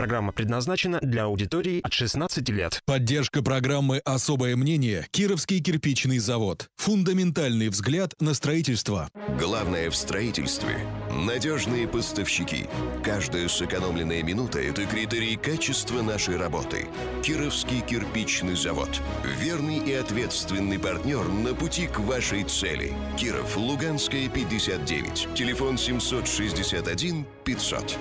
Программа предназначена для аудитории от 16 лет. Поддержка программы «Особое мнение» Кировский кирпичный завод. Фундаментальный взгляд на строительство. Главное в строительстве – надежные поставщики. Каждая сэкономленная минута – это критерий качества нашей работы. Кировский кирпичный завод. Верный и ответственный партнер на пути к вашей цели. Киров, Луганская, 59. Телефон 761 500.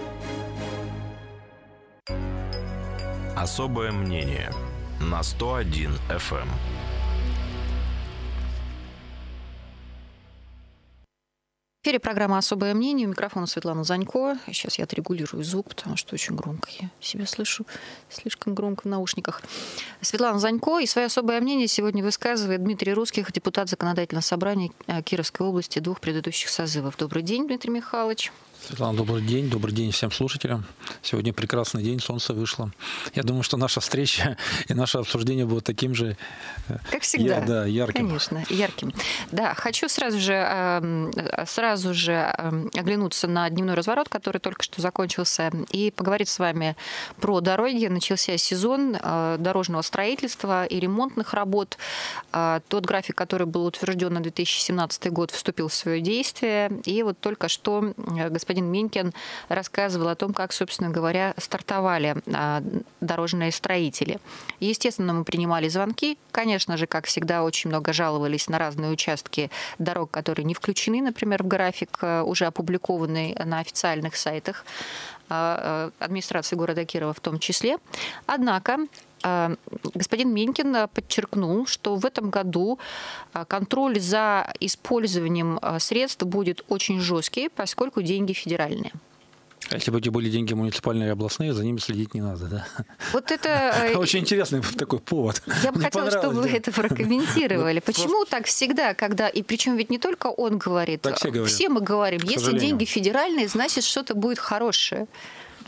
Особое мнение на 101 FM. В эфире программа «Особое мнение». У микрофона Светлана Занько. Сейчас я отрегулирую звук, потому что очень громко я себя слышу. Слишком громко в наушниках. Светлана Занько и свое особое мнение сегодня высказывает Дмитрий Русских, депутат Законодательного собрания Кировской области двух предыдущих созывов. Добрый день, Дмитрий Михайлович. Светлана, добрый день. Добрый день всем слушателям. Сегодня прекрасный день, солнце вышло. Я думаю, что наша встреча и наше обсуждение будет таким же, как всегда, ярким. Конечно, ярким. Да, хочу сразу же оглянуться на дневной разворот, который только что закончился, и поговорить с вами про дороги. Начался сезон дорожного строительства и ремонтных работ. Тот график, который был утвержден на 2017 год, вступил в свое действие. И вот только что господин Менькин рассказывал о том, как, собственно говоря, стартовали дорожные строители. Естественно, мы принимали звонки. Конечно же, как всегда, очень много жаловались на разные участки дорог, которые не включены, например, в график, уже опубликованный на официальных сайтах администрации города Кирова в том числе. Однако господин Менькин подчеркнул, что в этом году контроль за использованием средств будет очень жесткий, поскольку деньги федеральные. Если бы эти были деньги муниципальные и областные, за ними следить не надо, да? Вот это очень интересный такой повод. Я бы хотела, чтобы вы это прокомментировали. Почему так всегда, когда, и причем ведь не только он говорит, все мы говорим, если деньги федеральные, значит что-то будет хорошее.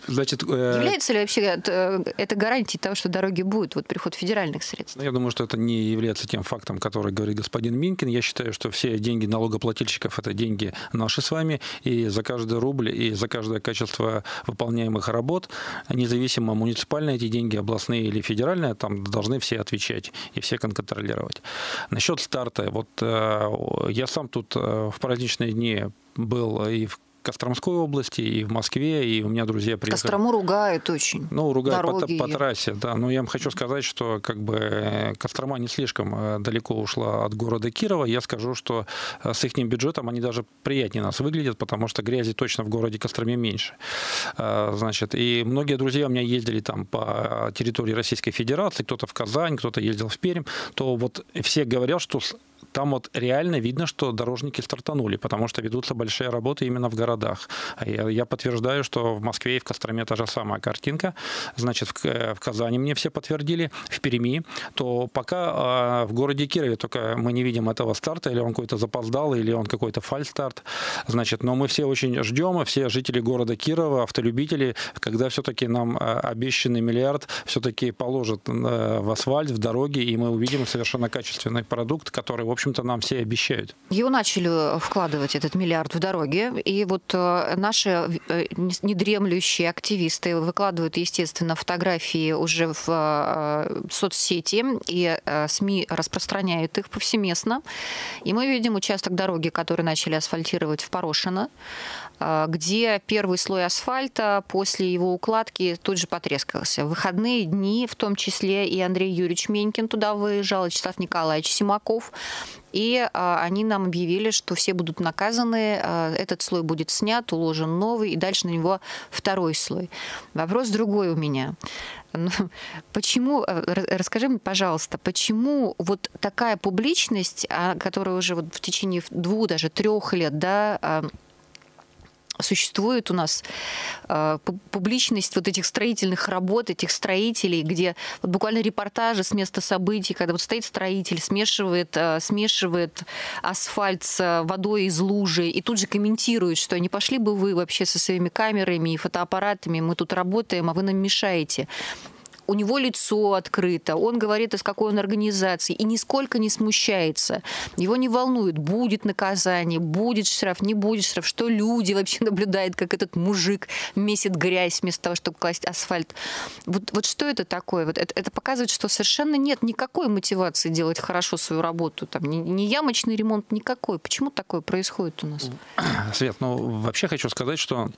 Значит, является ли вообще это гарантией того, что дороги будут, вот приход федеральных средств? Я думаю, что это не является тем фактом, который говорит господин Менькин. Я считаю, что все деньги налогоплательщиков – это деньги наши с вами. И за каждый рубль, и за каждое качество выполняемых работ, независимо муниципальные эти деньги, областные или федеральные, там должны все отвечать и все контролировать. Насчет старта. Вот я сам тут в праздничные дни был и в Костромской области, и в Москве, и у меня друзья приехали. Кострому ругают очень. Ну, ругают по трассе, да. Но я вам хочу сказать, что как бы Кострома не слишком далеко ушла от города Кирова. Я скажу, что с их бюджетом они даже приятнее нас выглядят, потому что грязи точно в городе Костроме меньше. Значит, и многие друзья у меня ездили там по территории Российской Федерации, кто-то в Казань, кто-то ездил в Пермь, то вот все говорят, что там вот реально видно, что дорожники стартанули, потому что ведутся большие работы именно в городах. Я подтверждаю, что в Москве и в Костроме та же самая картинка. Значит, в Казани мне все подтвердили, в Перми. То пока в городе Кирове только мы не видим этого старта, или он какой-то запоздал, или он какой-то фальстарт. Значит, но мы все очень ждем, все жители города Кирова, автолюбители, когда все-таки нам обещанный миллиард все-таки положат в асфальт, в дороги, и мы увидим совершенно качественный продукт, который, в общем-то, нам все обещают. Его начали вкладывать, этот миллиард, в дороги. И вот наши недремлющие активисты выкладывают, естественно, фотографии уже в соцсети, и СМИ распространяют их повсеместно. И мы видим участок дороги, который начали асфальтировать в Порошино, где первый слой асфальта после его укладки тут же потрескался. В выходные дни, в том числе, и Андрей Юрьевич Менькин туда выезжал, и Вячеслав Николаевич Симаков. И они нам объявили, что все будут наказаны, этот слой будет снят, уложен новый, и дальше на него второй слой. Вопрос другой у меня. Почему, расскажи мне, пожалуйста, почему вот такая публичность, которая уже вот в течение 2, даже 3 лет, да, существует у нас публичность вот этих строительных работ, этих строителей, где вот буквально репортажи с места событий, когда вот стоит строитель, смешивает асфальт с водой из лужи и тут же комментирует, что не пошли бы вы вообще со своими камерами и фотоаппаратами, мы тут работаем, а вы нам мешаете. у него лицо открыто, он говорит, из какой он организации, и нисколько не смущается. Его не волнует, будет наказание, будет штраф, не будет штраф, что люди вообще наблюдают, как этот мужик месит грязь вместо того, чтобы класть асфальт. Вот что это такое? Вот это показывает, что совершенно нет никакой мотивации делать хорошо свою работу. Там ни ямочный ремонт, никакой. Почему такое происходит у нас? Свет, ну вообще хочу сказать, что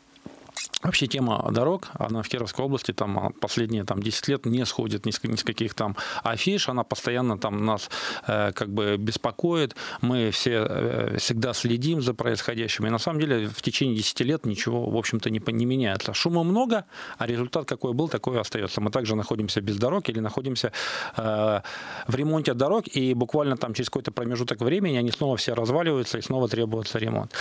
вообще тема дорог, она в Кировской области там, последние там, 10 лет не сходит ни с каких там афиш, она постоянно там, нас как бы беспокоит, мы все всегда следим за происходящим, и на самом деле в течение 10 лет ничего, в общем-то, не меняется. Шума много, а результат какой был, такой и остается. Мы также находимся без дорог или находимся в ремонте дорог, и буквально там через какой-то промежуток времени они снова все разваливаются и снова требуется ремонт.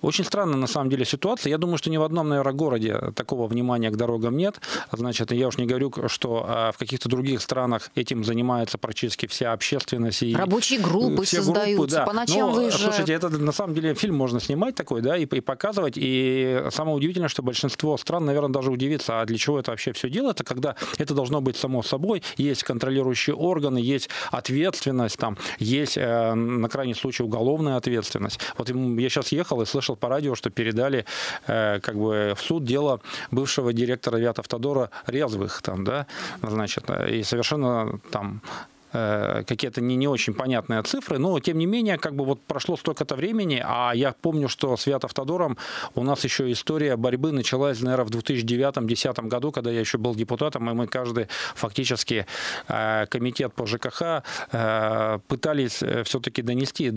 Очень странная на самом деле ситуация, я думаю, что ни в одном, наверное, городе такого внимания к дорогам нет. Значит, я уж не говорю, что в каких-то других странах этим занимается практически вся общественность. И рабочие группы все создаются, группы, да. По ночам выезжают. Слушайте, это на самом деле фильм можно снимать такой, да, и показывать. И самое удивительное, что большинство стран, наверное, даже удивится, а для чего это вообще все делается, когда это должно быть само собой. Есть контролирующие органы, есть ответственность, там, есть, на крайний случай, уголовная ответственность. Вот я сейчас ехал и слышал по радио, что передали как бы в суд дело бывшего директора Вятавтодора Резвых, там, да, значит, и совершенно там какие-то не очень понятные цифры, но тем не менее, как бы вот прошло столько-то времени, а я помню, что с Вятавтодором у нас еще история борьбы началась, наверное, в 2009-2010 году, когда я еще был депутатом, и мы каждый фактически комитет по ЖКХ пытались все-таки донести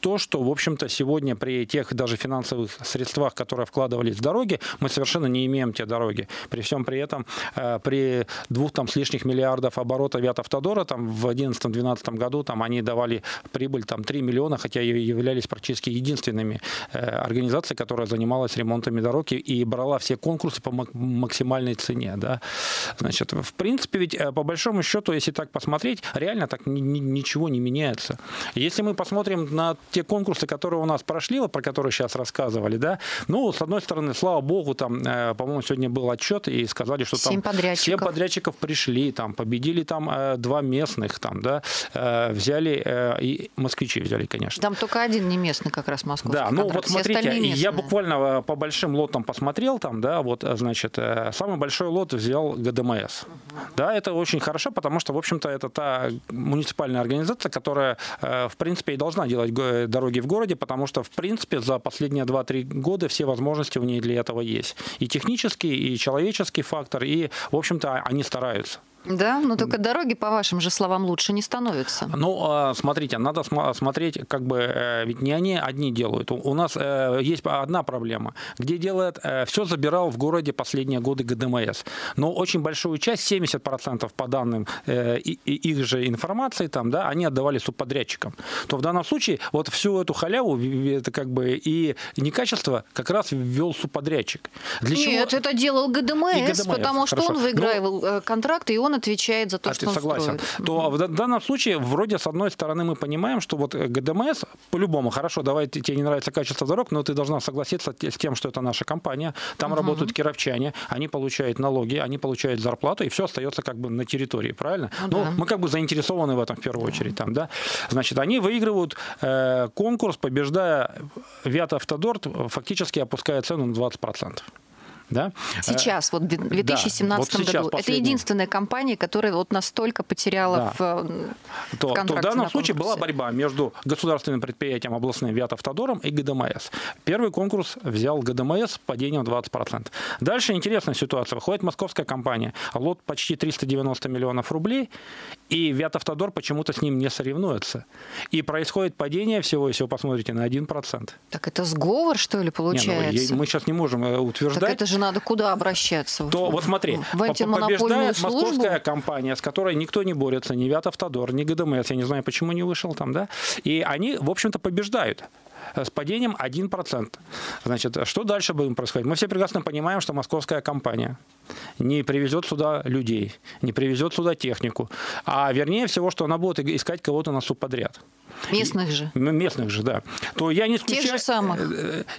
то, что, в общем-то, сегодня при тех даже финансовых средствах, которые вкладывались в дороги, мы совершенно не имеем те дороги. При всем при этом, при 2 с лишним миллиардов оборота Вятавтодора там, в 2011-2012 году там, они давали прибыль там, 3 миллиона, хотя являлись практически единственными организацией, которая занималась ремонтами дороги и брала все конкурсы по максимальной цене. Да? Значит, в принципе, ведь по большому счету, если так посмотреть, реально так ничего не меняется. Если мы посмотрим на те конкурсы, которые у нас прошли, вот, про которые сейчас рассказывали, да, ну, с одной стороны, слава богу, там, по-моему, сегодня был отчет, и сказали, что там 7 подрядчиков пришли, там, победили там 2 местных, там, да, взяли, и москвичи взяли, конечно. Там только 1 не местный, как раз московский. Да, ну, вот смотрите, я буквально по большим лотам посмотрел, там, да, вот, значит, самый большой лот взял ГДМС. Да, это очень хорошо, потому что, в общем-то, это та муниципальная организация, которая, в принципе, и должна делать дороги в городе, потому что, в принципе, за последние 2-3 года все возможности у них для этого есть. И технический, и человеческий фактор, и, в общем-то, они стараются. Да, но только дороги, по вашим же словам, лучше не становятся. Ну, смотрите, надо смотреть, как бы, ведь не они одни делают. У нас есть одна проблема, где делает, все забирал в городе последние годы ГДМС. Но очень большую часть, 70% по данным их же информации, там, да, они отдавали субподрядчикам. То в данном случае вот всю эту халяву, это как бы и некачество, как раз ввел субподрядчик. Для Нет, чего? Это делал ГДМС, потому что он выигрывал контракты, и он отвечает за то, что он согласен. Строит. То в данном случае, вроде, с одной стороны, мы понимаем, что вот ГДМС, по-любому, хорошо, давай, тебе не нравится качество дорог, но ты должна согласиться с тем, что это наша компания, там работают кировчане, они получают налоги, они получают зарплату, и все остается как бы на территории, правильно? Ну, да. Мы как бы заинтересованы в этом в первую очередь. Там, да? Значит, они выигрывают конкурс, побеждая Вятавтодор, фактически опуская цену на 20%. Да? Сейчас, вот в 2017 году. Последний. Это единственная компания, которая вот настолько потеряла в контракте. В данном случае была борьба между государственным предприятием областным Вятавтодором и ГДМС. Первый конкурс взял ГДМС с падением 20%. Дальше интересная ситуация. Выходит московская компания. Лот почти 390 миллионов рублей. И Вятавтодор почему-то с ним не соревнуется. И происходит падение всего, если вы посмотрите, на 1%. Так это сговор, что ли, получается? Не, ну, мы сейчас не можем утверждать. Так это же надо куда обращаться? То, вот смотри, побеждает московская компания, с которой никто не борется, ни Вятавтодор, ни ГДМС, я не знаю, почему не вышел там, да? И они, в общем-то, побеждают. С падением 1%. Значит, что дальше будем происходить? Мы все прекрасно понимаем, что московская компания не привезет сюда людей, не привезет сюда технику, а вернее всего, что она будет искать кого-то на субподряд. Местных же. Местных же, да. То я не исключаю, тех же самых,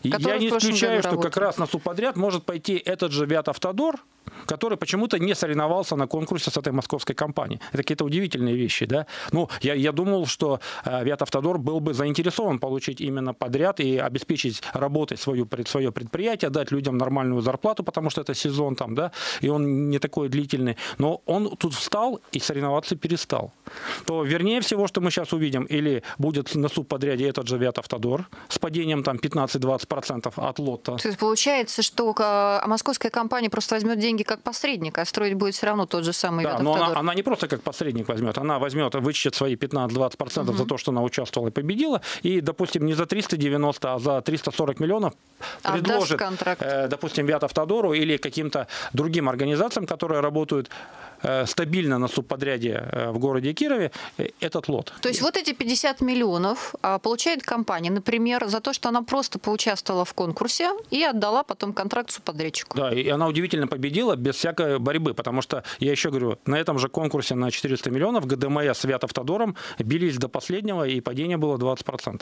я не исключаю, что как раз на субподряд может пойти этот же Вятавтодор, который почему-то не соревновался на конкурсе с этой московской компанией. Это какие-то удивительные вещи, да? Ну, я думал, что Вятавтодор был бы заинтересован получить именно подряд и обеспечить работой свое предприятие, дать людям нормальную зарплату, потому что это сезон там, да, и он не такой длительный. Но он тут встал и соревноваться перестал. То вернее всего, что мы сейчас увидим, или будет на субподряде этот же Вятавтодор с падением там 15–20% от лота. То есть получается, что московская компания просто возьмет деньги как посредник, а строить будет все равно тот же самый Вятавтодор. Да, но она не просто как посредник возьмет, она возьмет, вычтет свои 15–20% за то, что она участвовала и победила, и, допустим, не за 390, а за 340 миллионов предложит, допустим, Вятавтодору или каким-то другим организациям, которые работают стабильно на субподряде в городе Кирове, этот лот. То есть вот эти 50 миллионов получает компания, например, за то, что она просто поучаствовала в конкурсе и отдала потом контракт субподрядчику. Да, и она удивительно победила без всякой борьбы, потому что, я еще говорю, на этом же конкурсе на 400 миллионов ГДМС с Вятавтодором бились до последнего, и падение было 20%.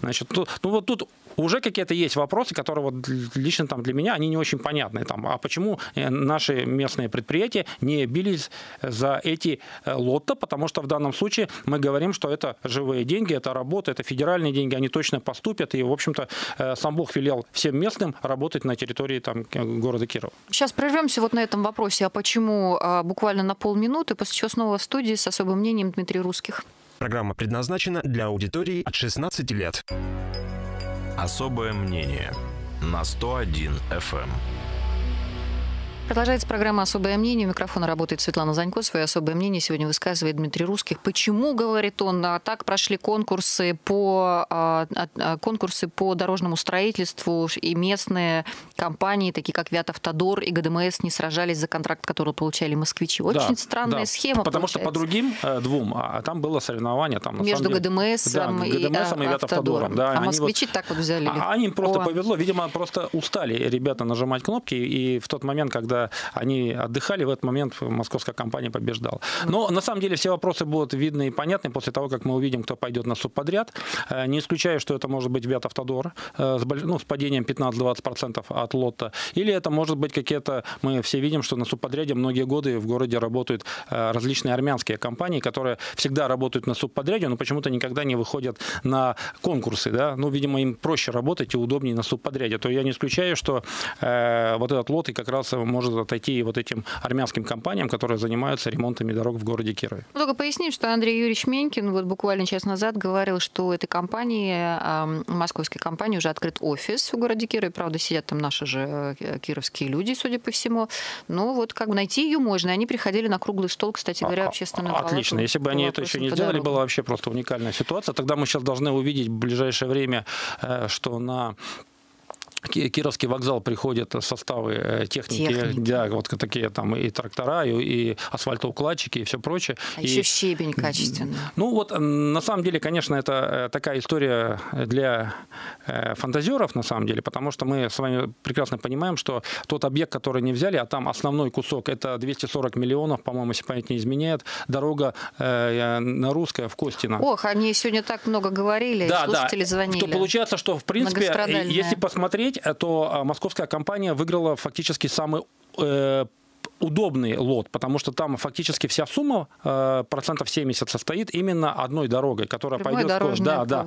Значит, ну вот тут уже какие-то есть вопросы, которые вот лично там для меня, они не очень понятны. Там, а почему наши местные предприятия не бились за эти лоты, потому что в данном случае мы говорим, что это живые деньги, это работа, это федеральные деньги, они точно поступят, и, в общем-то, сам Бог велел всем местным работать на территории там, города Кирова. Сейчас прервемся вот на этом вопросе, а почему буквально на полминуты, после чего снова в студии с особым мнением Дмитрий Русских. Программа предназначена для аудитории от 16 лет. Особое мнение на 101 FM. Продолжается программа «Особое мнение». У микрофона работает Светлана Занько. Свое особое мнение сегодня высказывает Дмитрий Русских. Почему, говорит он, так прошли конкурсы по дорожному строительству, и местные компании, такие как Вятавтодор и ГДМС, не сражались за контракт, который получали москвичи? Очень странная схема. Потому получается, что по другим двум, а там было соревнование. Там, между ГДМСом и Вятавтодором. Да, а москвичи вот так вот взяли. Они просто повезло. Видимо, просто устали ребята нажимать кнопки, и в тот момент, когда они отдыхали, в этот момент московская компания побеждала. Но на самом деле все вопросы будут видны и понятны после того, как мы увидим, кто пойдет на субподряд. Не исключаю, что это может быть Вятавтодор с падением 15–20% от лота. Или это может быть какие-то... Мы все видим, что на субподряде многие годы в городе работают различные армянские компании, которые всегда работают на субподряде, но почему-то никогда не выходят на конкурсы. Да? Ну, видимо, им проще работать и удобнее на субподряде. То я не исключаю, что вот этот лот и как раз может отойти вот этим армянским компаниям, которые занимаются ремонтами дорог в городе Кирове. Только поясним, что Андрей Юрьевич Менькин вот буквально час назад говорил, что этой компании, московской компании, уже открыт офис в городе Кирове. Правда, сидят там наши же кировские люди, судя по всему. Но вот как бы найти ее можно. Они приходили на круглый стол, кстати говоря, общественную палату. Отлично. Если бы они это еще не сделали, была вообще просто уникальная ситуация. Тогда мы сейчас должны увидеть в ближайшее время, что на Кировский вокзал приходят составы техники. Да, вот такие там и трактора, и асфальтоукладчики, и все прочее. А еще щебень качественный. Ну вот, на самом деле, конечно, это такая история для фантазеров, на самом деле, потому что мы с вами прекрасно понимаем, что тот объект, который не взяли, а там основной кусок, это 240 миллионов, по-моему, если память не изменяет, дорога на Русская в Костино. Ох, они сегодня так много говорили, да, слушатели звонили. То получается, что, в принципе, если посмотреть, то московская компания выиграла фактически самый удобный лот, потому что там фактически вся сумма, 70% состоит именно одной дорогой, которая пойдет...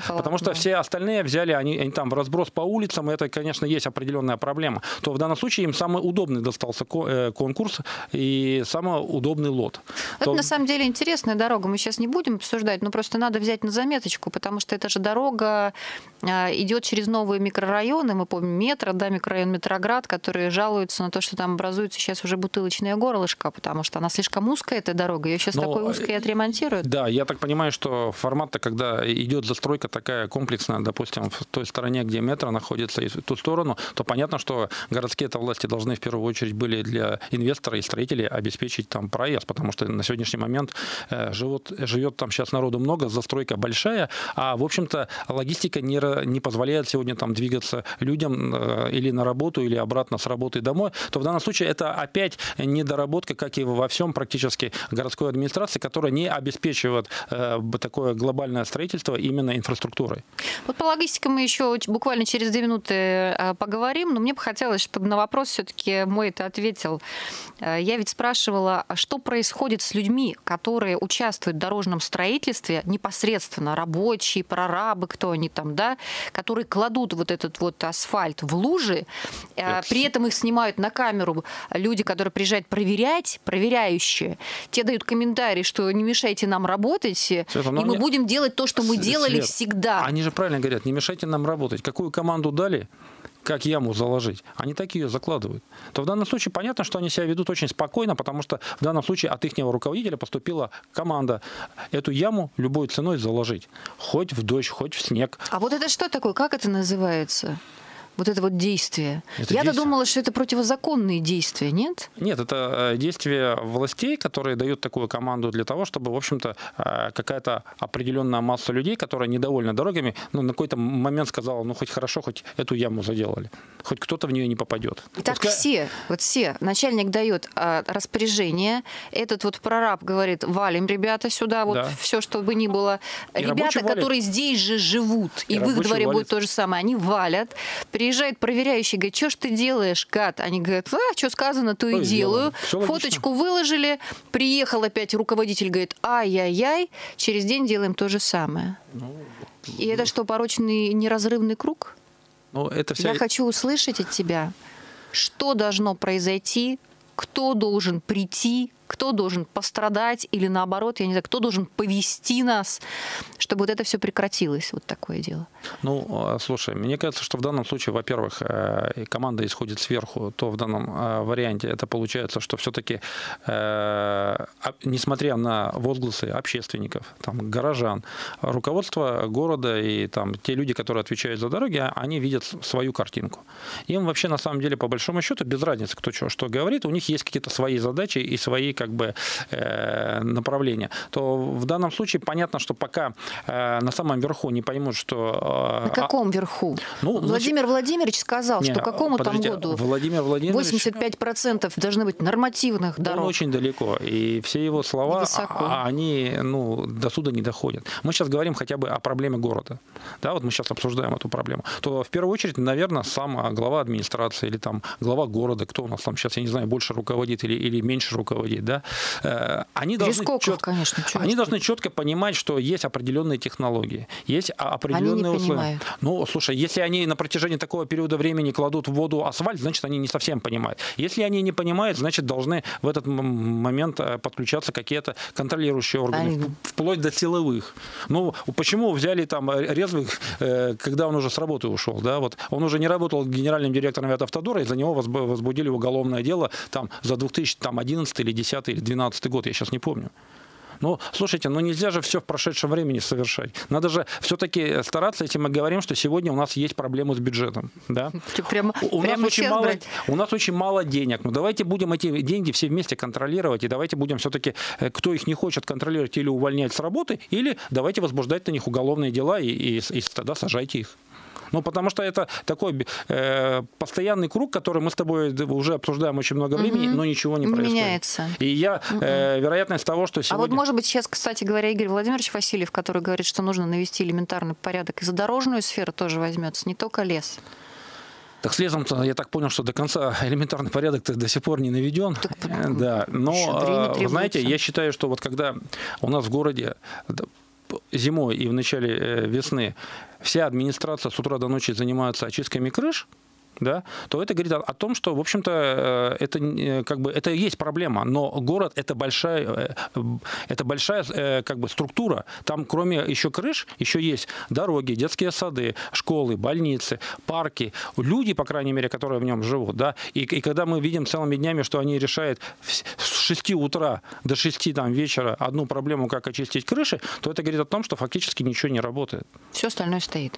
потому что все остальные взяли, они там в разброс по улицам, и это, конечно, есть определенная проблема. То в данном случае им самый удобный достался конкурс и самый удобный лот. Это на самом деле интересная дорога, мы сейчас не будем обсуждать, но просто надо взять на заметочку, потому что эта же дорога идет через новые микрорайоны, мы помним метро, да, микрорайон Метроград, которые жалуются на то, что там образуются сейчас уже бутылочные горлышко, потому что она слишком узкая, эта дорога, ее сейчас такой узкой отремонтируют. Да, я так понимаю, что формат-то, когда идет застройка такая комплексная, допустим, в той стороне, где метро находится, и в ту сторону, то понятно, что городские-то власти должны в первую очередь были для инвестора и строителей обеспечить там проезд, потому что на сегодняшний момент живет там сейчас народу много, застройка большая, а, в общем-то, логистика не позволяет сегодня там двигаться людям или на работу, или обратно с работы домой, то в данном случае это опять недоработка, как и во всем практически городской администрации, которая не обеспечивает такое глобальное строительство именно инфраструктурой. Вот по логистике мы еще буквально через 2 минуты поговорим, но мне бы хотелось, чтобы на вопрос все-таки мой это ответил. Я ведь спрашивала, что происходит с людьми, которые участвуют в дорожном строительстве непосредственно, рабочие, прорабы, кто они там, да, которые кладут вот этот вот асфальт в лужи, при этом их снимают на камеру люди, которые приезжают проверять, проверяющие, те дают комментарии, что не мешайте нам работать, Светлана, и мы будем делать то, что мы делали всегда. Они же правильно говорят, не мешайте нам работать. Какую команду дали? Как яму заложить, они так ее закладывают, то в данном случае понятно, что они себя ведут очень спокойно, потому что в данном случае от ихнего руководителя поступила команда эту яму любой ценой заложить, хоть в дождь, хоть в снег. А вот это что такое, как это называется? Вот это вот действие. Я-то думала, что это противозаконные действия, нет? Нет, это действия властей, которые дают такую команду для того, чтобы, в общем-то, какая-то определенная масса людей, которая недовольна дорогами, ну, на какой-то момент сказала, ну, хоть хорошо, хоть эту яму заделали, хоть кто-то в нее не попадет. Итак, все, начальник дает распоряжение, этот вот прораб говорит, валим, ребята, сюда, вот все, что бы ни было. И ребята, которые здесь же живут, и в их дворе будет то же самое, они валят, приезжает проверяющий, говорит, что ж ты делаешь, гад? Они говорят, что сказано, то и делаю. Фоточку выложили, приехал опять руководитель, говорит, ай-яй-яй, через день делаем то же самое. И это что, порочный неразрывный круг? Я хочу услышать от тебя, что должно произойти, кто должен прийти, кто должен пострадать или наоборот, я не знаю, кто должен повести нас, чтобы вот это все прекратилось, вот такое дело? Ну, слушай, мне кажется, что в данном случае, во-первых, команда исходит сверху, то в данном варианте это получается, что все-таки, несмотря на возгласы общественников, там, горожан, руководство города и там те люди, которые отвечают за дороги, они видят свою картинку. Им вообще, на самом деле, по большому счету, без разницы, кто что говорит, у них есть какие-то свои задачи и свои как бы направления, то в данном случае понятно, что пока на самом верху не поймут, что... На каком верху? Ну, Владимир Владимирович сказал, что к какому там году 85% должны быть нормативных дорог. Он очень далеко, и все его слова, они до суда не доходят. Мы сейчас говорим хотя бы о проблеме города. Да, вот мы сейчас обсуждаем эту проблему. То в первую очередь, наверное, сам глава администрации или там глава города, кто у нас там сейчас, я не знаю, больше руководит или меньше руководит, да, они должны, четко понимать, что есть определенные технологии, есть определенные условия. Ну, слушай, если они на протяжении такого периода времени кладут в воду асфальт, значит, они не совсем понимают. Если они не понимают, значит, должны в этот момент подключаться какие-то контролирующие органы, вплоть до силовых. Ну, почему взяли там Резвых, когда он уже с работы ушел, да, вот он уже не работал генеральным директором Вятавтодора, из-за него возбудили уголовное дело там за 2011 или 10 или 12 год, я сейчас не помню. Ну, слушайте, ну нельзя же все в прошедшем времени совершать. Надо же все-таки стараться, если мы говорим, что сегодня у нас есть проблемы с бюджетом. Да? У нас очень мало денег. Ну, давайте будем эти деньги все вместе контролировать, и давайте будем все-таки, кто их не хочет контролировать, или увольнять с работы, или давайте возбуждать на них уголовные дела, и тогда сажайте их. Ну, потому что это такой постоянный круг, который мы с тобой уже обсуждаем очень много времени, но ничего не происходит. Меняется. И вероятность того, что сегодня... А вот, может быть, сейчас, кстати говоря, Игорь Владимирович Васильев, который говорит, что нужно навести элементарный порядок, и за дорожную сферу тоже возьмется, не только лес. Так с лесом-то, я так понял, что до конца элементарный порядок-то до сих пор не наведен. Так, да. Но, знаете, я считаю, что вот когда у нас в городе зимой и в начале весны вся администрация с утра до ночи занимается очистками крыш, да, то это говорит о том, что, в общем-то, это, как бы, это и есть проблема. Но город – это большая как бы, структура. Там, кроме еще крыш, еще есть дороги, детские сады, школы, больницы, парки. Люди, по крайней мере, которые в нем живут. Да, и когда мы видим целыми днями, что они решают с 6 утра до 6 там, вечера одну проблему, как очистить крыши, то это говорит о том, что фактически ничего не работает. Все остальное стоит.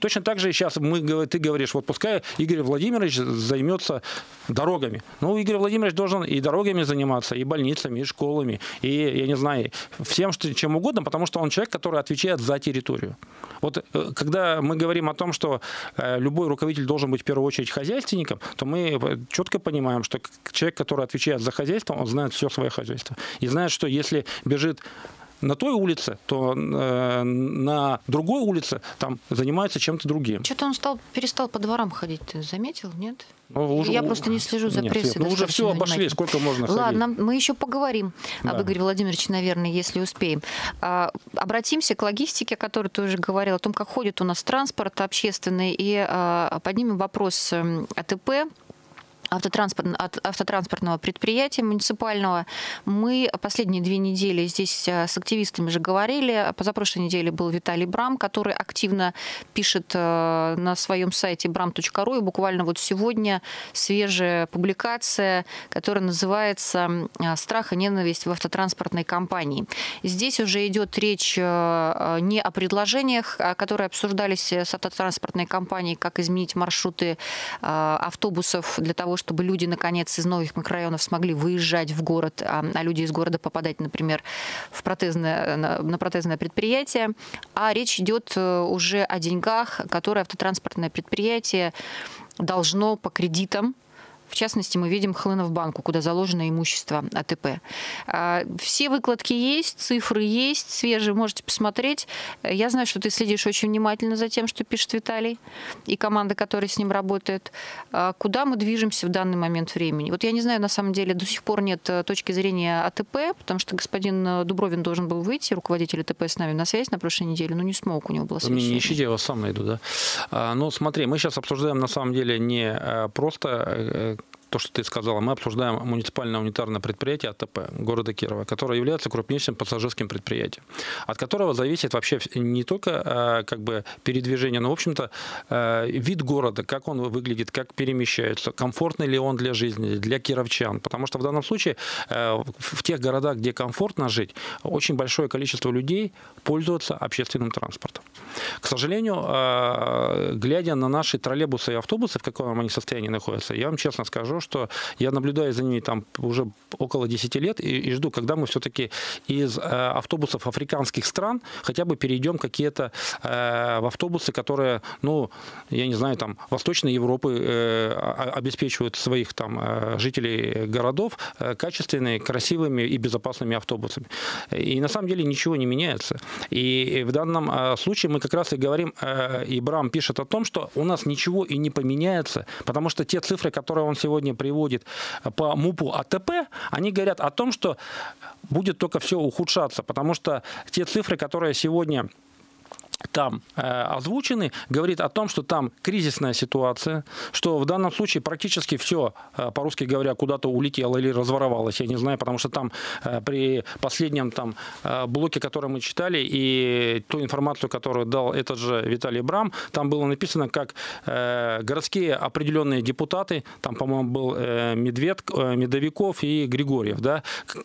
Точно так же и сейчас ты говоришь, вот пускай Тогда Игорь Владимирович займется дорогами. Ну, Игорь Владимирович должен и дорогами заниматься, и больницами, и школами, и, я не знаю, всем, чем угодно, потому что он человек, который отвечает за территорию. Вот когда мы говорим о том, что любой руководитель должен быть в первую очередь хозяйственником, то мы четко понимаем, что человек, который отвечает за хозяйство, он знает все свое хозяйство. И знает, что если бежит на той улице, то на другой улице там занимается чем-то другим. Что-то он перестал по дворам ходить, ты заметил, нет? Ну, я просто не слежу за прессой. Ну, уже все обошли, сколько можно ходить. Ладно, мы еще поговорим об Игоре Владимировиче, наверное, если успеем. Обратимся к логистике, о которой ты уже говорил, о том, как ходит у нас транспорт общественный, и поднимем вопрос АТП. Автотранспортного предприятия муниципального. Мы последние 2 недели здесь с активистами же говорили. Позапрошлой неделе был Виталий Брам, который активно пишет на своем сайте bram.ru. И буквально вот сегодня свежая публикация, которая называется «Страх и ненависть в автотранспортной компании». Здесь уже идет речь не о предложениях, которые обсуждались с автотранспортной компанией, как изменить маршруты автобусов для того, чтобы люди, наконец, из новых микрорайонов смогли выезжать в город, а люди из города попадать, например, в протезное предприятие. А речь идет уже о деньгах, которые автотранспортное предприятие должно по кредитам. В частности, мы видим Хлынов банку, куда заложено имущество АТП. Все выкладки есть, цифры есть, свежие, можете посмотреть. Я знаю, что ты следишь очень внимательно за тем, что пишет Виталий и команда, которая с ним работает. Куда мы движемся в данный момент времени? Вот я не знаю, на самом деле, до сих пор нет точки зрения АТП, потому что господин Дубровин должен был выйти, руководитель АТП с нами на связь на прошлой неделе, но не смог, у него было совещание. Не ищите, я вас сам найду, да? Ну, смотри, мы сейчас обсуждаем, на самом деле, не просто то, что ты сказала, мы обсуждаем муниципальное унитарное предприятие АТП города Кирова, которое является крупнейшим пассажирским предприятием, от которого зависит вообще не только как бы передвижение, но, в общем-то, вид города, как он выглядит, как перемещается, комфортный ли он для жизни, для кировчан. Потому что в данном случае в тех городах, где комфортно жить, очень большое количество людей пользуются общественным транспортом. К сожалению, глядя на наши троллейбусы и автобусы, в каком они состоянии находятся, я вам честно скажу, что я наблюдаю за ними там уже около 10 лет и жду, когда мы все-таки из автобусов африканских стран хотя бы перейдем какие-то в автобусы, которые, ну, я не знаю, там, Восточной Европы обеспечивают своих там жителей городов качественными, красивыми и безопасными автобусами. И на самом деле ничего не меняется. И в данном случае мы как раз и говорим, и Брам пишет о том, что у нас ничего и не поменяется, потому что те цифры, которые он сегодня приводит по МУПу АТП, они говорят о том, что будет только все ухудшаться, потому что те цифры, которые сегодня там озвучены, говорит о том, что там кризисная ситуация, что в данном случае практически все, по-русски говоря, куда-то улетело или разворовалось, я не знаю, потому что там при последнем там блоке, который мы читали, и ту информацию, которую дал этот же Виталий Брам, там было написано, как городские определенные депутаты, там, по-моему, был Медвед, Медовиков и Григорьев, да,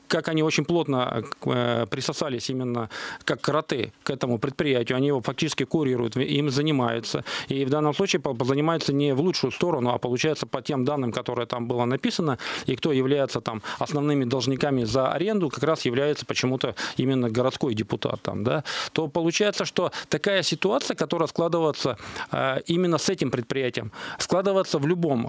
как они очень плотно присосались именно как кроты к этому предприятию, они его фактически курируют, им занимаются. И в данном случае занимаются не в лучшую сторону, а получается по тем данным, которые там было написано, и кто является там основными должниками за аренду, как раз является почему-то именно городской депутат там, да, то получается, что такая ситуация, которая складывается именно с этим предприятием, складывается в любом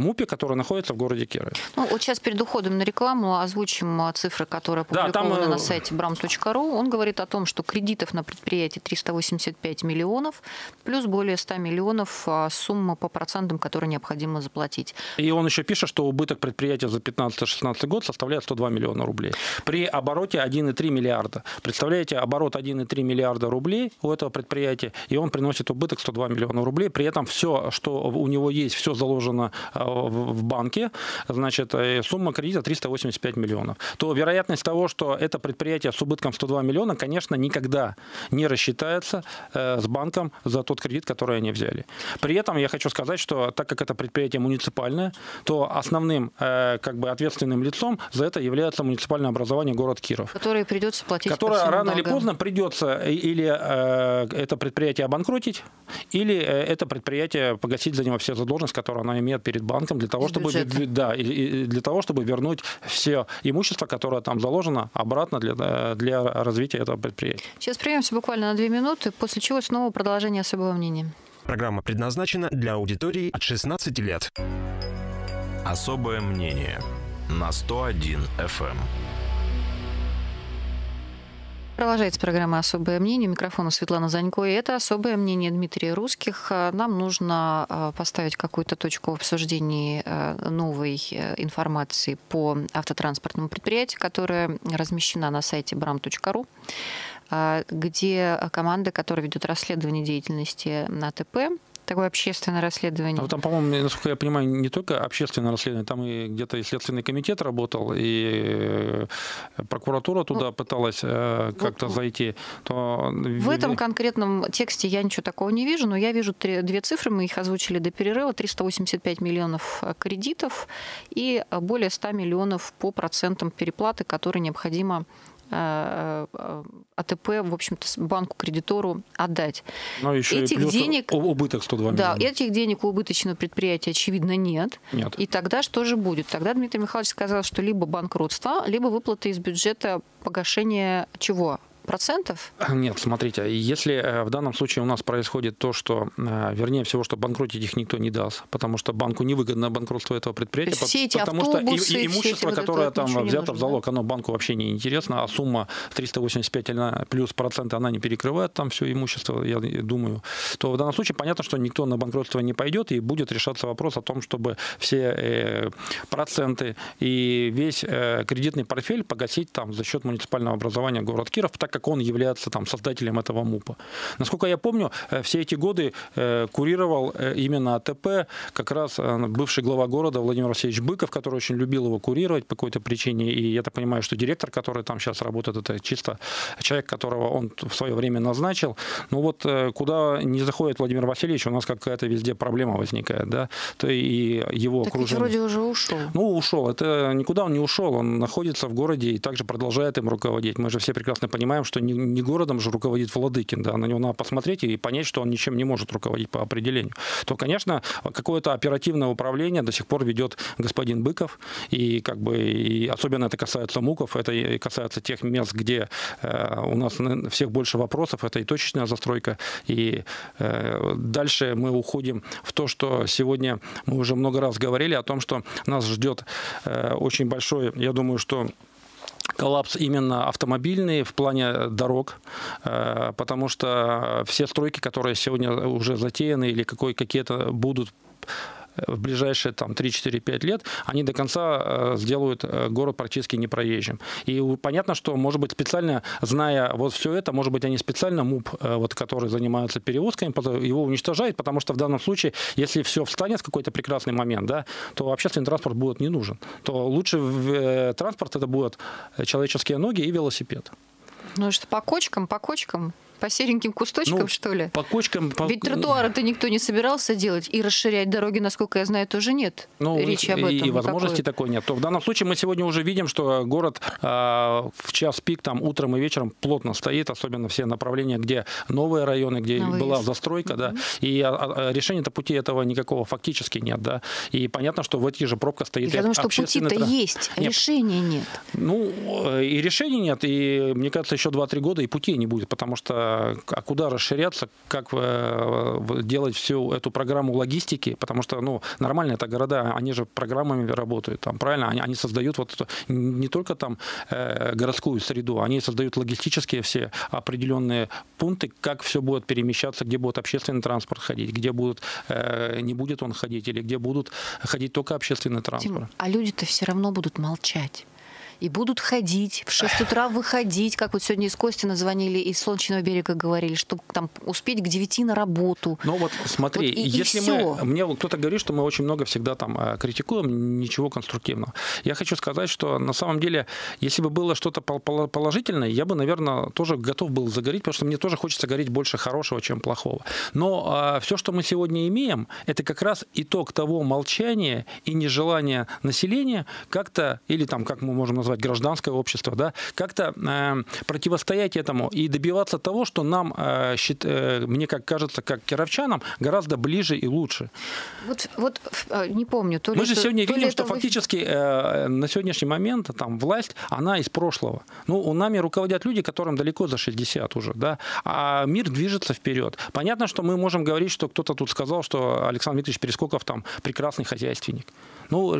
МУПе, который находится в городе Кирове. Ну, вот сейчас перед уходом на рекламу озвучим цифры, которые опубликованы на сайте bram.ru. Он говорит о том, что кредитов на предприятии 385 миллионов, плюс более 100 миллионов сумма по процентам, которые необходимо заплатить. И он еще пишет, что убыток предприятия за 2015-2016 год составляет 102 миллиона рублей. При обороте 1,3 миллиарда. Представляете, оборот 1,3 миллиарда рублей у этого предприятия, и он приносит убыток 102 миллиона рублей. При этом все, что у него есть, все заложено в банке, значит, сумма кредита 385 миллионов. То вероятность того, что это предприятие с убытком 102 миллиона, конечно, никогда не рассчитается договориться с банком за тот кредит, который они взяли. При этом я хочу сказать, что так как это предприятие муниципальное, то основным как бы ответственным лицом за это является муниципальное образование город Киров. Которое придется платить. Которое рано или поздно придется или это предприятие обанкротить, или это предприятие погасить за него все задолженности, которые она имеет перед банком, для того, чтобы, да, для того, чтобы вернуть все имущество, которое там заложено, обратно для развития этого предприятия. Сейчас прервемся буквально на 2 минуты, после чего снова продолжение особого мнения. Программа предназначена для аудитории от 16 лет. Особое мнение на 101 FM. Продолжается программа «Особое мнение». У микрофона Светлана Занько. И это «Особое мнение» Дмитрия Русских. Нам нужно поставить какую-то точку в обсуждении новой информации по автотранспортному предприятию, которая размещена на сайте bram.ru, где команда, которая ведет расследование деятельности АТП, такое общественное расследование. Там, по-моему, насколько я понимаю, не только общественное расследование, там и где-то и Следственный комитет работал, и прокуратура туда пыталась как-то зайти. В этом конкретном тексте я ничего такого не вижу, но я вижу 2 цифры, мы их озвучили до перерыва, 385 миллионов кредитов и более 100 миллионов по процентам переплаты, которые необходимо АТП, в общем-то, банку-кредитору отдать. Но еще этих и денег, убыток 102 миллиона. Да, этих денег у убыточного предприятия, очевидно, нет. И тогда что же будет? Тогда Дмитрий Михайлович сказал, что либо банкротство, либо выплаты из бюджета погашения чего? Процентов? Нет, смотрите, если в данном случае у нас происходит то, что, вернее всего, что банкротить их никто не даст, потому что банку невыгодно банкротство этого предприятия, потому что имущество, которое там взято в залог, оно банку вообще не интересно, а сумма 385 плюс проценты, она не перекрывает там все имущество, я думаю, то в данном случае понятно, что никто на банкротство не пойдет, и будет решаться вопрос о том, чтобы все проценты и весь кредитный портфель погасить там за счет муниципального образования город Киров, так как он является там создателем этого МУПа. Насколько я помню, все эти годы курировал именно АТП как раз бывший глава города Владимир Васильевич Быков, который очень любил его курировать по какой-то причине. И я так понимаю, что директор, который там сейчас работает, это чисто человек, которого он в свое время назначил. Но вот куда не заходит Владимир Васильевич, у нас какая-то везде проблема возникает. Да? То и его окружение. Так ведь вроде уже ушел. Ну, ушел. Это никуда он не ушел. Он находится в городе и также продолжает им руководить. Мы же все прекрасно понимаем, что не городом же руководит Владыкин, да, на него надо посмотреть и понять, что он ничем не может руководить по определению, то, конечно, какое-то оперативное управление до сих пор ведет господин Быков, и как бы и особенно это касается МУКов, это касается тех мест, где у нас всех больше вопросов, это и точечная застройка, и дальше мы уходим в то, что сегодня мы уже много раз говорили о том, что нас ждет очень большой, я думаю, что коллапс именно автомобильный в плане дорог, потому что все стройки, которые сегодня уже затеяны или какие-то будут в ближайшие 3-4-5 лет, они до конца сделают город практически непроезжим. И понятно, что, может быть, специально, зная вот все это, может быть, они специально МУП, вот, который занимается перевозками, его уничтожают, потому что в данном случае, если все встанет в какой-то прекрасный момент, да, то общественный транспорт будет не нужен. То лучше транспорт это будут человеческие ноги и велосипед. Ну что, по кочкам? По сереньким кусточкам, что ли? По кочкам. Ведь тротуары-то никто не собирался делать, и расширять дороги, насколько я знаю, тоже нет. Речи об этом. И возможности такой нет. То в данном случае мы сегодня уже видим, что город в час пик, там утром и вечером плотно стоит, особенно все направления, где новые районы, где была застройка, да. И решения-то пути этого никакого фактически нет, да. И понятно, что в этих же пробках стоит. Я думаю, что пути-то есть, решения нет. Ну, и решений нет, и мне кажется, еще 2-3 года и путей не будет, потому что а куда расширяться, как делать всю эту программу логистики, потому что, ну, нормально это города, они же программами работают, там, правильно, они создают вот не только там городскую среду, они создают логистические все определенные пункты, как все будет перемещаться, где будет общественный транспорт ходить, где будут, не будет он ходить, или где будут ходить только общественный транспорт. А люди-то все равно будут молчать. и будут ходить, в 6 утра выходить, как вот сегодня из Костина звонили, из Солнечного берега говорили, чтобы там успеть к 9 на работу. Ну вот смотри, вот, если мы, мне кто-то говорит, что мы очень много всегда там критикуем, ничего конструктивного. Я хочу сказать, что на самом деле, если бы было что-то положительное, я бы, наверное, тоже готов был загореть, потому что мне тоже хочется гореть больше хорошего, чем плохого. Но все, что мы сегодня имеем, это как раз итог того молчания и нежелания населения как-то, или там, как мы можем назвать, гражданское общество, да, как-то противостоять этому и добиваться того, что нам, мне как кажется, как кировчанам, гораздо ближе и лучше. Вот не помню. То ли мы же сегодня видим, что фактически на сегодняшний момент там власть, она из прошлого. Ну, нами руководят люди, которым далеко за 60 уже, да, а мир движется вперед. Понятно, что мы можем говорить, что кто-то тут сказал, что Александр Викторович Перескоков там прекрасный хозяйственник. Ну,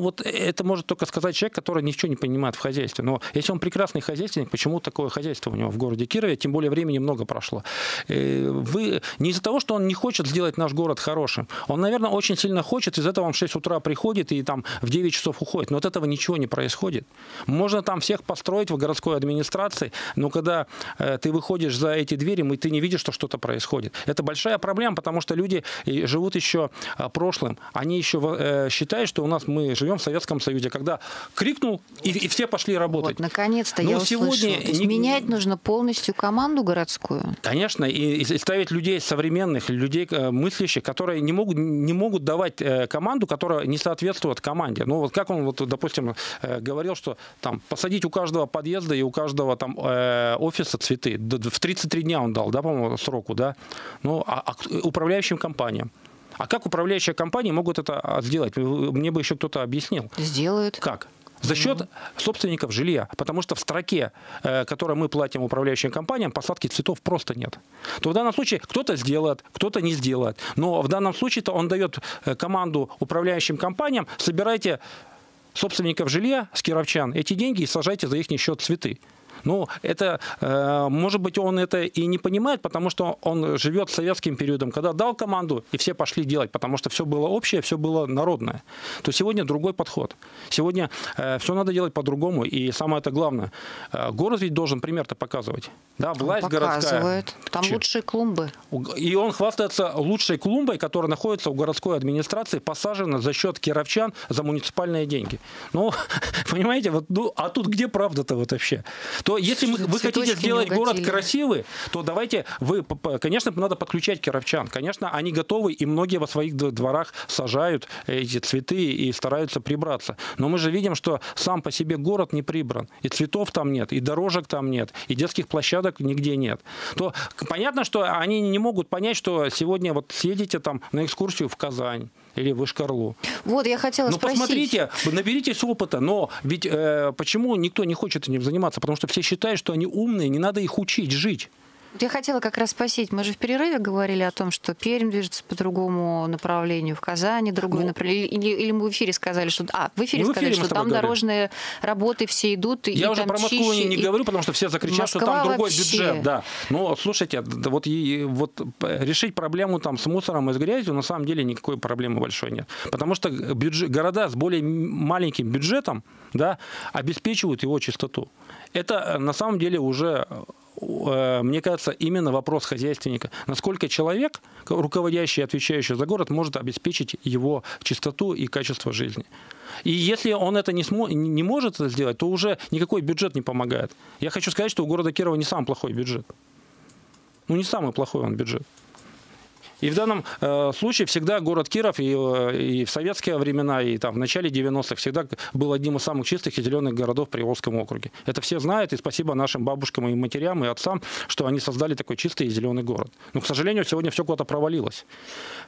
вот это может только сказать человек, который ничего не понимает в хозяйстве. Но если он прекрасный хозяйственник, почему такое хозяйство у него в городе Кирове? Тем более времени много прошло. Не из-за того, что он не хочет сделать наш город хорошим. Он, наверное, очень сильно хочет, из-за этого он в 6 утра приходит и там в 9 часов уходит. Но от этого ничего не происходит. Можно там всех построить в городской администрации, но когда ты выходишь за эти двери, ты не видишь, что что-то происходит. Это большая проблема, потому что люди живут еще прошлым. Они еще считают, что мы живем в Советском Союзе, когда крикнул, и все пошли работать. Вот, наконец-то я услышала. Менять нужно полностью команду городскую. Конечно, и ставить людей современных, людей мыслящих, которые не могут давать команду, которая не соответствует команде. Ну вот как он, вот, допустим, говорил, что там посадить у каждого подъезда и у каждого там офиса цветы. В 33 дня он дал, да, по-моему, сроку, да? Ну, управляющим компаниям. А как управляющие компании могут это сделать? Мне бы еще кто-то объяснил. Сделают. Как? За счет собственников жилья. Потому что в строке, которую мы платим управляющим компаниям, посадки цветов просто нет. То в данном случае кто-то сделает, кто-то не сделает. Но в данном случае-то он дает команду управляющим компаниям: собирайте собственников жилья с кировчан эти деньги и сажайте за их счет цветы. Ну, это, может быть, он это и не понимает, потому что он живет советским периодом, когда дал команду, и все пошли делать, потому что все было общее, все было народное. То сегодня другой подход. Сегодня все надо делать по-другому, и самое-то главное, город ведь должен пример-то показывать. Да, власть городская. Там лучшие клумбы. И он хвастается лучшей клумбой, которая находится у городской администрации, посажена за счет кировчан за муниципальные деньги. Ну, понимаете, вот, ну, а тут где правда-то вот вообще? То если вы хотите сделать город красивый, то давайте вы, конечно, надо подключать кировчан. Конечно, они готовы, и многие во своих дворах сажают эти цветы и стараются прибраться. Но мы же видим, что сам по себе город не прибран. И цветов там нет, и дорожек там нет, и детских площадок нигде нет. То понятно, что они не могут понять, что сегодня вот съедете там на экскурсию в Казань или в Ишкарлу. Вот, я хотела спросить. Ну, посмотрите, наберитесь опыта. Но ведь почему никто не хочет этим заниматься? Потому что все считают, что они умные, не надо их учить жить. Я хотела как раз спросить, мы же в перерыве говорили о том, что Пермь движется по другому направлению, в Казани другое направление, или мы в эфире сказали, что мы там дорожные работы все идут. Я уже про Москву не говорю, потому что все закричат, что там другой бюджет, да. Но слушайте, вот решить проблему там с мусором и с грязью на самом деле никакой проблемы большой нет, потому что города с более маленьким бюджетом, да, обеспечивают его чистоту. Это на самом деле уже, мне кажется, именно вопрос хозяйственника. Насколько человек, руководящий и отвечающий за город, может обеспечить его чистоту и качество жизни. И если он это не может сделать, то уже никакой бюджет не помогает. Я хочу сказать, что у города Кирова не самый плохой бюджет. Ну, не самый плохой он бюджет. И в данном случае всегда город Киров и в советские времена, и там в начале 90-х всегда был одним из самых чистых и зеленых городов в Приволжском округе. Это все знают, и спасибо нашим бабушкам и матерям, и отцам, что они создали такой чистый и зеленый город. Но, к сожалению, сегодня все куда-то провалилось.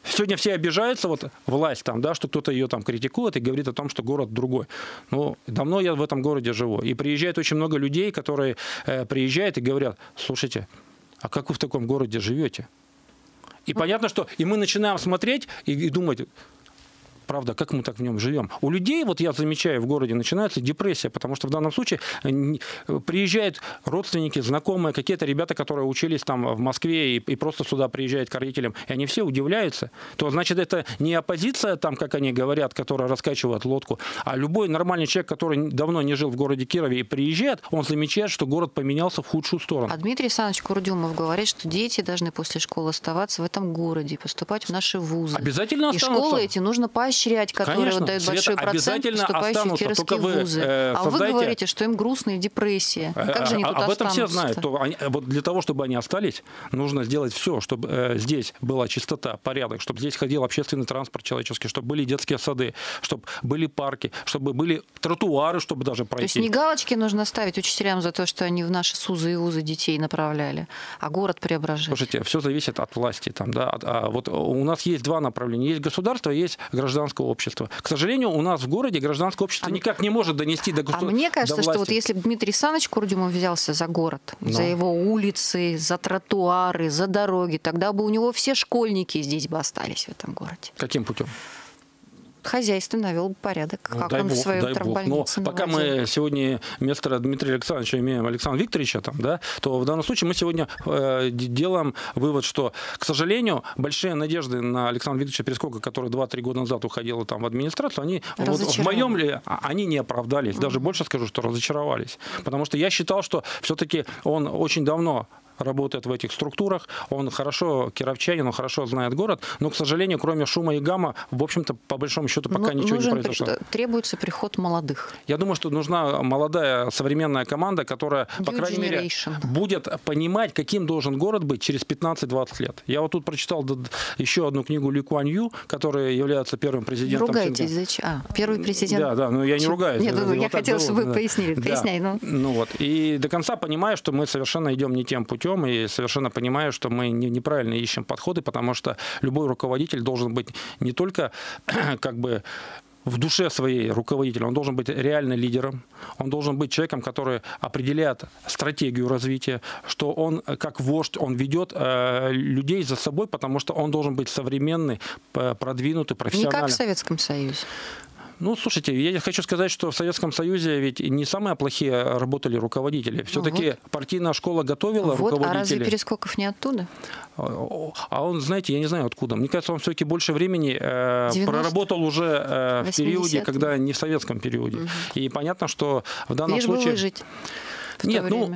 Сегодня все обижаются, вот власть там, да, что кто-то ее там критикует и говорит о том, что город другой. Но давно я в этом городе живу. И приезжает очень много людей, которые приезжают и говорят: слушайте, а как вы в таком городе живете? И понятно, что и мы начинаем смотреть и думать, Правда, как мы так в нем живем? У людей, вот я замечаю, в городе начинается депрессия, потому что в данном случае приезжают родственники, знакомые, какие-то ребята, которые учились там в Москве и просто сюда приезжают к родителям, и они все удивляются. То значит, это не оппозиция, там, как они говорят, которая раскачивает лодку, а любой нормальный человек, который давно не жил в городе Кирове и приезжает, он замечает, что город поменялся в худшую сторону. А Дмитрий Александрович Курдюмов говорит, что дети должны после школы оставаться в этом городе, поступать в наши вузы. Обязательно останутся. И школы эти нужно поощрять, которые вот дают большой процент поступающих в кировские вузы. А вы говорите, что им грустно и депрессия. Как же они тут останутся? Об этом все знают. Вот для того, чтобы они остались, нужно сделать все, чтобы здесь была чистота, порядок, чтобы здесь ходил общественный транспорт человеческий, чтобы были детские сады, чтобы были парки, чтобы были тротуары, чтобы даже пройти. То есть не галочки нужно ставить учителям за то, что они в наши СУЗы и УЗы детей направляли, а город преображать. Слушайте, все зависит от власти. Там, да? Вот у нас есть два направления. Есть государство, есть гражданское общество. К сожалению, у нас в городе гражданское общество никак не может донести до государства. А мне кажется, что вот если бы Дмитрий Александрович Курдюмов взялся за город, за его улицы, за тротуары, за дороги, тогда бы у него все школьники здесь бы остались в этом городе. Каким путем? Хозяйство навел бы порядок, ну, как он в своем травмбольнице. Но пока мы сегодня вместо Дмитрия Александровича имеем Александра Викторовича, там, да, то в данном случае мы сегодня делаем вывод, что, к сожалению, большие надежды на Александра Викторовича Перескокова, который 2-3 года назад уходил там в администрацию, они вот, в моем ли они не оправдались. Даже больше скажу, что разочаровались. Потому что я считал, что все-таки он очень давно работает в этих структурах, он хорошо кировчанин, он хорошо знает город, но, к сожалению, кроме шума и гамма, в общем-то, по большому счету, пока ничего не произошло. Требуется приход молодых. Я думаю, что нужна молодая современная команда, которая, по крайней мере, будет понимать, каким должен город быть через 15-20 лет. Я вот тут прочитал еще одну книгу Ли Куан Ю, которая является первым президентом. Ругаетесь, зачем? Первый президент? Да, но я не ругаюсь. Нет, я хотела, чтобы вы пояснили. Поясняй, ну вот. И до конца понимаю, что мы совершенно идем не тем путем. И совершенно понимаю, что мы неправильно ищем подходы, потому что любой руководитель должен быть не только как бы в душе своей руководителя, он должен быть реально лидером, он должен быть человеком, который определяет стратегию развития, что он как вождь, он ведет людей за собой, потому что он должен быть современный, продвинутый, профессиональный. Не как в Советском Союзе. Ну, слушайте, я хочу сказать, что в Советском Союзе ведь не самые плохие работали руководители. Все-таки партийная школа готовила руководителей. А разве Перескоков не оттуда? А он, знаете, я не знаю откуда. Мне кажется, он все-таки больше времени проработал уже в периоде, когда не в советском периоде. И понятно, что в данном случае... Выжить. Нет, ну,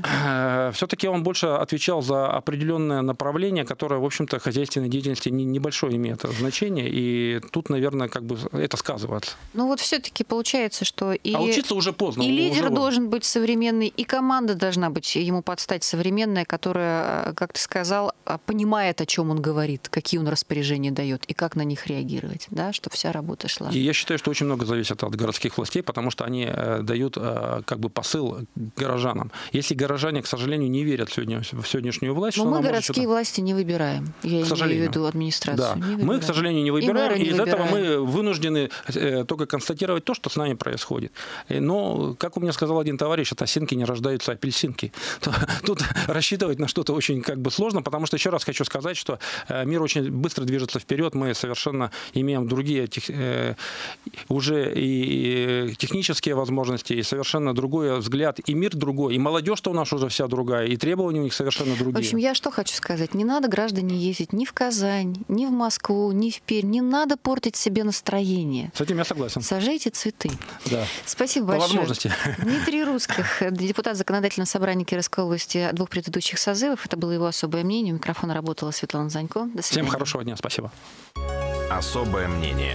все-таки он больше отвечал за определенное направление, которое, в общем-то, хозяйственной деятельности небольшое имеет значение, и тут, наверное, как бы это сказывается. Ну вот все-таки получается, что и, учиться уже поздно, и лидер уже... должен быть современный, и команда должна быть ему подстать современная, которая, как ты сказал, понимает, о чем он говорит, какие он распоряжения дает, и как на них реагировать, да, чтобы вся работа шла. И я считаю, что очень много зависит от городских властей, потому что они дают как бы посыл горожанам. Если горожане, к сожалению, не верят в сегодняшнюю власть... Но мы городские власти не выбираем. Я имею в виду администрацию. Да. Мы, к сожалению, не выбираем. И из этого мы вынуждены только констатировать то, что с нами происходит. Но, как у меня сказал один товарищ, от осинки не рождаются апельсинки. Тут рассчитывать на что-то очень как бы сложно, потому что, еще раз хочу сказать, что мир очень быстро движется вперед. Мы совершенно имеем другие уже и технические возможности, и совершенно другой взгляд. И мир другой. Молодежь-то у нас уже вся другая, и требования у них совершенно другие. В общем, я что хочу сказать. Не надо, граждане, ездить ни в Казань, ни в Москву, ни в Пермь. Не надо портить себе настроение. С этим я согласен. Сажайте цветы. Да. Спасибо большое. По возможности. Дмитрий Русских, депутат Законодательного собрания Кировской области от двух предыдущих созывов. Это было его особое мнение. У микрофона работала Светлана Занько. До свидания. Всем хорошего дня. Спасибо. Особое мнение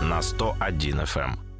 на 101 FM.